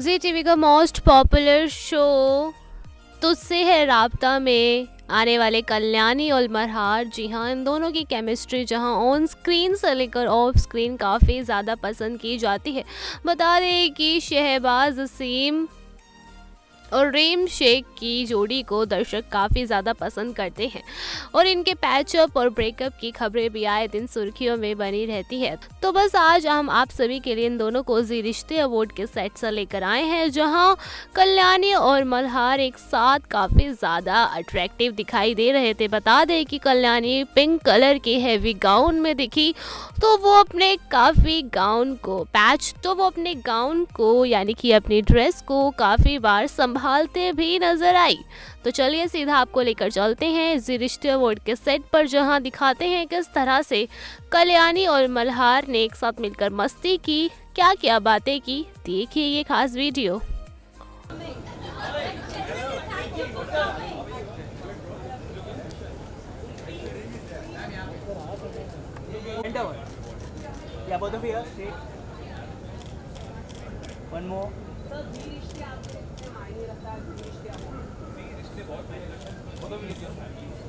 जी TV का most popular show Tujhse Hai राब्ता में आने वाले कल्याणी और मल्हार, जी हाँ, इन दोनों की केमिस्ट्री जहाँ ऑन स्क्रीन से लेकर ऑफ स्क्रीन काफ़ी ज़्यादा पसंद की जाती है। बता दें कि शहबान अजीम और रीम शेख की जोड़ी को दर्शक काफ़ी ज़्यादा पसंद करते हैं और इनके पैचअप और ब्रेकअप की खबरें भी आए दिन सुर्खियों में बनी रहती है। तो बस आज हम आप सभी के लिए इन दोनों को जी रिश्ते अवार्ड के सेट से लेकर आए हैं, जहां कल्याणी और मल्हार एक साथ काफ़ी ज़्यादा अट्रैक्टिव दिखाई दे रहे थे। बता दें कि कल्याणी पिंक कलर के हैवी गाउन में दिखी, तो वो अपने गाउन को यानी कि अपनी ड्रेस को काफ़ी बार संभालते भी नजर आई। तो चलिए सीधा आपको लेकर चलते हैं जी रिश्ते अवार्ड के सेट पर, जहां दिखाते हैं किस तरह से कल्याणी और मल्हार ने एक साथ मिलकर मस्ती की, क्या क्या बातें की। देखिए ये खास वीडियो। बहुत